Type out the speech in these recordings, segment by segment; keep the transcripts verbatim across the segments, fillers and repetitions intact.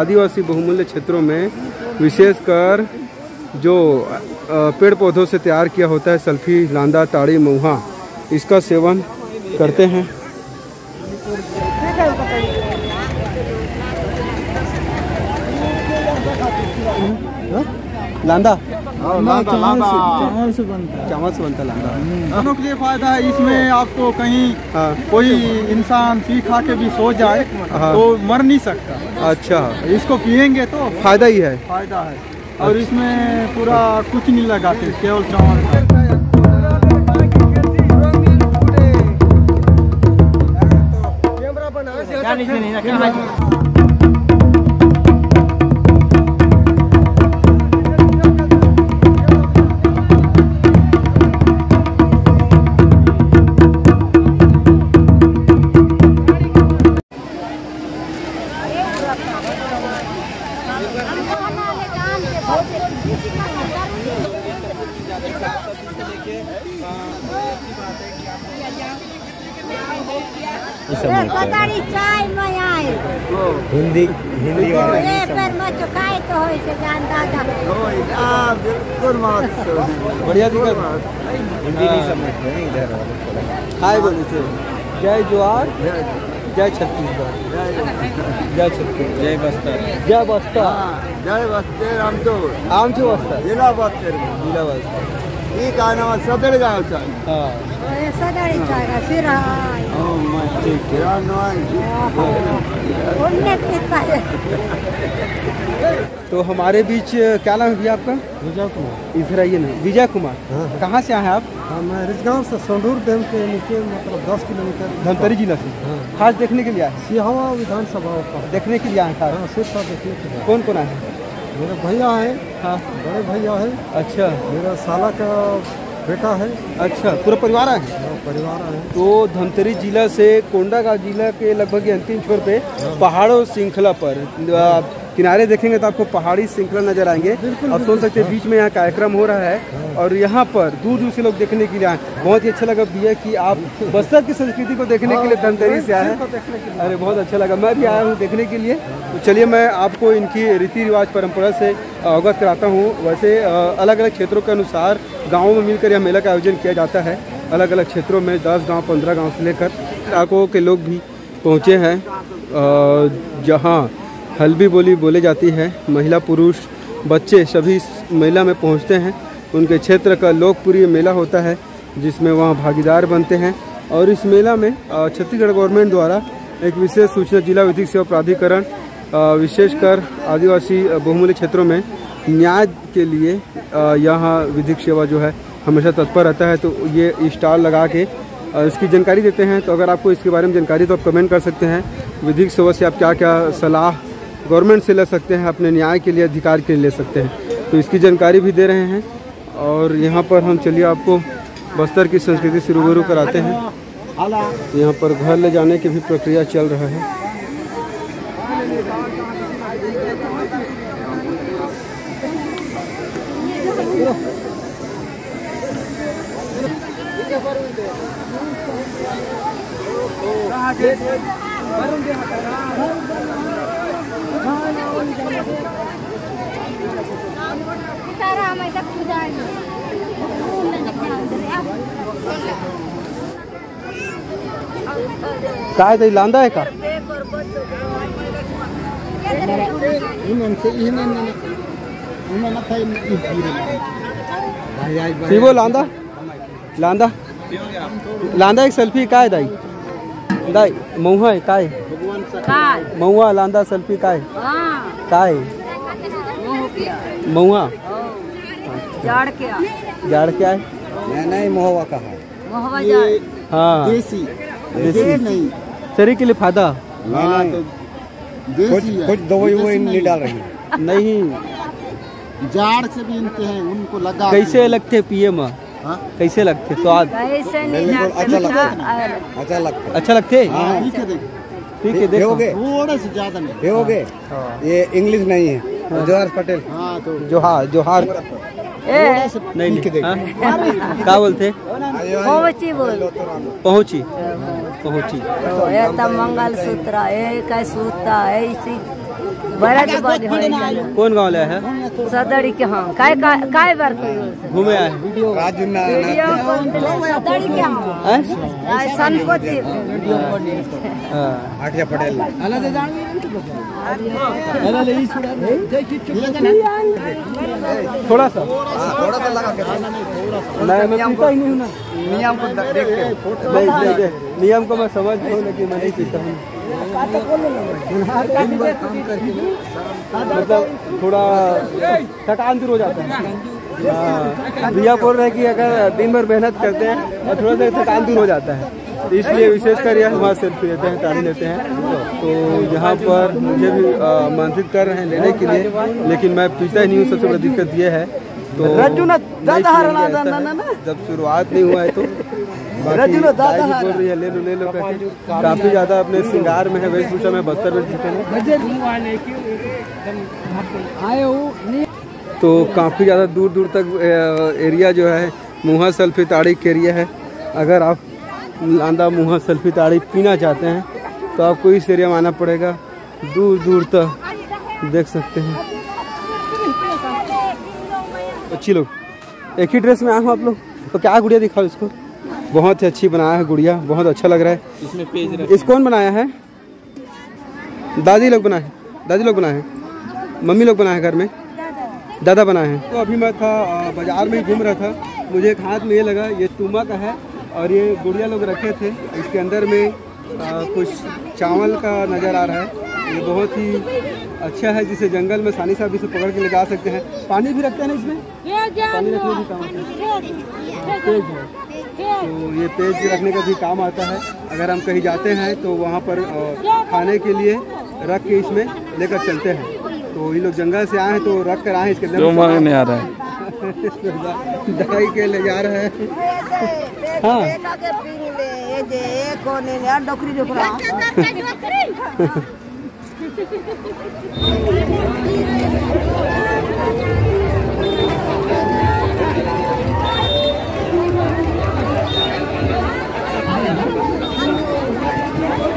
आदिवासी बहुमूल्य क्षेत्रों में विशेषकर जो पेड़ पौधों से तैयार किया होता है सल्फी, लंदा, ताड़ी, महुआ, इसका सेवन करते हैं। लंदा चावल से बनता लंदा के लिए फायदा है। इसमें आपको कहीं कोई इंसान पी खा के भी सो जाए तो मर नहीं सकता। अच्छा, इसको पियेंगे तो फायदा ही है। फायदा है। और इसमें पूरा कुछ नहीं लगाते, केवल चावल। नहीं हिंदी हिंदी बढ़िया दिक्कत हिंदी नहीं समझते इधर। हाय बोले थे, जय जोहार, जय छत्तीसगढ़, जय छत्तीसगढ़, जय बस्तर, जय बस्तर, जय बस्तर, आम तो आम जो बस्तर, जिला बस्तर, जिला बस्तर, ये गाना सदर गाँव चाहिए। तो हमारे बीच क्या नाम है भैया आपका? विजय कुमार। इधर आइए ना। विजय कुमार, कहाँ से आए हैं आप? मैं रिजगांव से, सोनूर डैम के नीचे, मतलब दस किलोमीटर, धमतरी जिला से। खास देखने के लिए आए? सिहावा विधानसभा का देखने के लिए आए हैं। कौन कौन आए हैं? मेरा भैया है, बड़े भैया है। अच्छा। मेरा साला का बेटा है। अच्छा, पूरा परिवार है। परिवार है। तो धमतरी जिला से कोंडागांव जिला के लगभग अंतिम छोर पे पहाड़ों श्रृंखला पर आप किनारे देखेंगे तो आपको पहाड़ी श्रृंखला नजर आएंगे। आप सोच सकते हैं बीच में यहाँ कार्यक्रम हो रहा है और यहाँ पर दूर दूर से लोग देखने के लिए आए। बहुत ही अच्छा लगा भैया कि आप बस्तर की संस्कृति को देखने के लिए धमतरी से आए। अरे बहुत अच्छा लगा, मैं भी आया हूँ देखने के लिए। तो चलिए मैं आपको इनकी रीति रिवाज परंपरा से अवगत कराता हूँ। वैसे अलग अलग क्षेत्रों के अनुसार गाँवों में मिलकर यह मेला का आयोजन किया जाता है। अलग अलग क्षेत्रों में दस गाँव पंद्रह गाँव से लेकर इलाकों के लोग भी पहुँचे हैं, जहाँ हल्बी बोली बोले जाती है। महिला, पुरुष, बच्चे सभी इस मेला में पहुंचते हैं। उनके क्षेत्र का लोकप्रिय मेला होता है जिसमें वहां भागीदार बनते हैं। और इस मेला में छत्तीसगढ़ गवर्नमेंट द्वारा एक विशेष सूचना जिला विधिक सेवा प्राधिकरण विशेषकर आदिवासी बहुमूल्य क्षेत्रों में न्याय के लिए यहाँ विधिक सेवा जो है हमेशा तत्पर रहता है। तो ये स्टाल लगा के इसकी जानकारी देते हैं। तो अगर आपको इसके बारे में जानकारी तो आप कमेंट कर सकते हैं। विधिक सेवा से आप क्या क्या सलाह गवर्नमेंट से ले सकते हैं, अपने न्याय के लिए, अधिकार के लिए ले सकते हैं, तो इसकी जानकारी भी दे रहे हैं। और यहाँ पर हम चलिए आपको बस्तर की संस्कृति से रूबरू कराते हैं। यहाँ पर घर ले जाने की भी प्रक्रिया चल रहा है। काय तो लांदा है का? वो लांदा लांदा लांदा एक सेल्फी काय दाई दाई महुआ है काय महुआ लांदा सेल्फी काय काय महुआ जाड़ क्या जाड़ क्या है? नहीं, महुआ का है। हाँ, देसी देसी नहीं, शरीर के लिए फायदा। तो कुछ दवाई वो नहीं डाल रही। नहीं, जाड़ से भी इनके हैं, उनको लगा। कैसे लगते पिए माँ? कैसे लगते? स्वाद अच्छा लगता है। अच्छा लगता अच्छा लगते ठीक है। देखोगे थोड़ा सा ज्यादा नहीं देखोगे। ये इंग्लिश नहीं है। जोहार पटेल। हाँ, तो जोहार जोहार नहीं क्या बोलते? पहुँची बोल पहुँची पहुँची। मंगल सूत्र है, सूता है, इसी कौन गाँव लाया है? सदड़ी के हम काय काय बार घूमे आए थोड़ा सा थोड़ा सा लगा के नियम को देख के नियम को मैं समझ हूँ लेकिन मैं नहीं सीखता हूँ। मतलब थोड़ा थकान दूर हो जाता है। भैया बोल रहे हैं कि अगर दिन भर मेहनत करते हैं और थोड़ा सा थकान दूर हो जाता है, इसलिए विशेषकर यह हमारा सेल्फी लेते हैं, ताड़ी लेते हैं। तो यहाँ पर मुझे भी आमंत्रित कर रहे हैं लेने के लिए, लेकिन मैं पीछा ही नहीं हूँ। सबसे बड़ी दिक्कत यह है तो जब शुरुआत नहीं हुआ है तो बाकी बोल रही है ले लो ले लो करके काफ़ी ज़्यादा अपने श्रृंगार में है, वेशभूषा में बस्तर में दिखे। तो काफ़ी ज़्यादा दूर दूर तक एरिया जो है मुँहा सल्फी ताड़ी के एरिया है। अगर आप लंदा मुँहा सल्फी ताड़ी पीना चाहते हैं तो आपको इस एरिया में आना पड़ेगा। दूर दूर तक देख सकते हैं। अच्छी लोग एक ही ड्रेस में आए हो आप लोग, तो क्या गुड़िया दिखाओ इसको। बहुत ही अच्छी बनाया है गुड़िया, बहुत अच्छा लग रहा है। इसमें पेज रखा इस कौन बनाया है? दादी लोग बनाए, दादी लोग बनाए, मम्मी लोग बनाए, घर में दादा बनाए हैं। तो अभी मैं था बाजार में घूम रहा था, मुझे एक हाथ में ये लगा, ये तुमा का है और ये गुड़िया लोग रखे थे। इसके अंदर में आ, कुछ चावल का नज़र आ रहा है। ये बहुत ही अच्छा है जिसे जंगल में सानी साहब इसे पकड़ के ले जा सकते हैं। पानी भी रखते हैं ना इसमें, पानी रखने भी काम आता है, पेज है तो ये पेज रखने का भी काम आता है। अगर हम कहीं जाते हैं तो वहाँ पर खाने के लिए रख के इसमें लेकर चलते हैं। तो ये लोग जंगल से आए हैं तो रख कर आए हैं, इसके अंदर मांगने आ रहा है, दवाई के ले जा रहे हैं। हाँ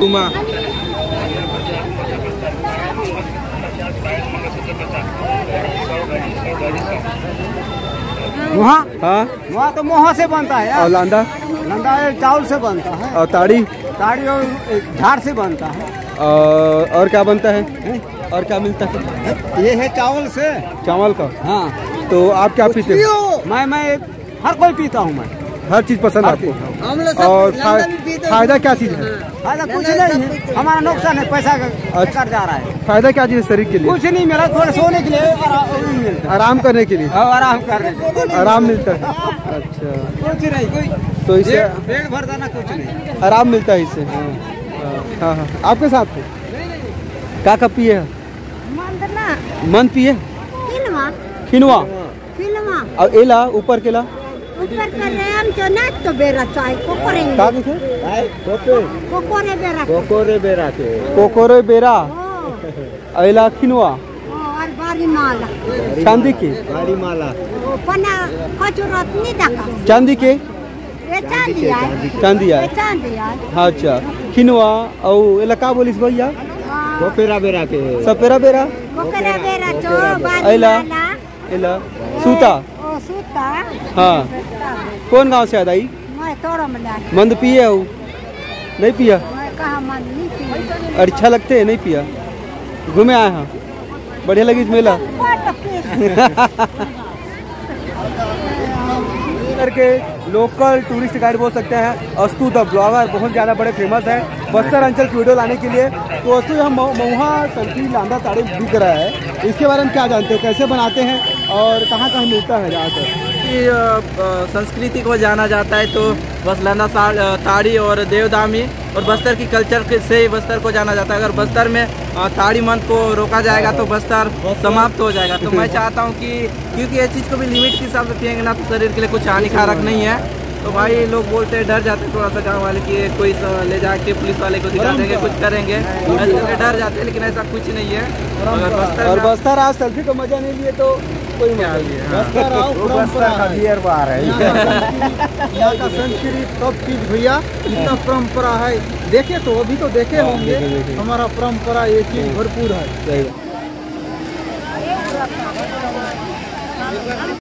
तुमा वहाँ हाँ वहाँ तो मोहा से बनता है और लंदा लंदा चावल से बनता है और ताड़ी ताड़ी और झाड़ से बनता है। और, और क्या बनता है? है और क्या मिलता है? ये है चावल से, चावल का। हाँ तो आप क्या पीते हो? मैं मैं हर कोई पीता हूँ, मैं हर चीज़ पसंद आती है। और फायदा क्या चीज़ है? फायदा कुछ नहीं है, हमारा नुकसान है, पैसा कर जा रहा है। फायदा क्या चीज़ है शरीर के लिए? कुछ नहीं मिला, थोड़ा सोने के लिए, आराम करने के लिए, आराम करने के लिए आराम मिलता है। अच्छा कुछ नहीं, कोई तो इसे पेट भर जाना, कुछ नहीं, आराम मिलता है इससे। हाँ हाँ आपके साथ क्या कब पिए? मन पिए खिनवा और एला ऊपर केला ऊपर कर रहे हम जो ना तो बेरा चाय कोकोरे का दिखे कोको कोकोरे बेरा कोकोरे बेरा के कोकोरे बेरा आइला खिनवा और बारी माला चांदी के बारी माला पना कचरत नी दका चांदी के ये चांदी है चांदी है चांदी है। हां अच्छा खिनवा और एला का बोलिस भैया कोपेरा बेरा के सपेरा बेरा कोकोरे बेरा जो बारी माला एला सूता सूता। हाँ कौन गांव से आई? मैं तोरा मंद पिए हो नहीं पिया? मैं कहा मंद नहीं पिया। अच्छा लगते है नहीं पिया? घूमे आए हैं, बढ़िया लगी मेला करके। लोकल टूरिस्ट गाइड बोल सकते हैं। अस्तु द ब्लॉगर बहुत ज़्यादा बड़े फेमस है बस्तर अंचल की वीडियो लाने के लिए। तो अस्तु यहाँ महुआ सल्फी लंदा ताड़ी बिक रहा है, इसके बारे में क्या जानते हो? कैसे बनाते हैं और कहाँ कहाँ मिलता है? ज़्यादातर संस्कृति को जाना जाता है तो बस लंदा ताड़ी और देवदामी और बस्तर की कल्चर से ही बस्तर को जाना जाता है। अगर बस्तर में ताड़ी मंथ को रोका जाएगा तो बस्तर समाप्त हो जाएगा। तो मैं चाहता हूँ कि क्योंकि ये चीज़ को भी लिमिट के हिसाब से पिएंगे ना तो शरीर के लिए कुछ हानिकारक नहीं है। तो भाई लोग बोलते हैं डर जाते थोड़ा सा गाँव वाले कि कोई ले जाके पुलिस वाले को दिखा देंगे कुछ करेंगे, डर जाते हैं, लेकिन ऐसा कुछ नहीं है। और बस्तर आज सल्फी को मजा नहीं लिए तो कोई मजा नहीं है। बस्तर का बियर बार है, यहाँ का संस्कृति सब चीज भैया इतना परम्परा है, देखे तो अभी तो देखे होंगे, हमारा परम्परा ये चीज भरपूर है।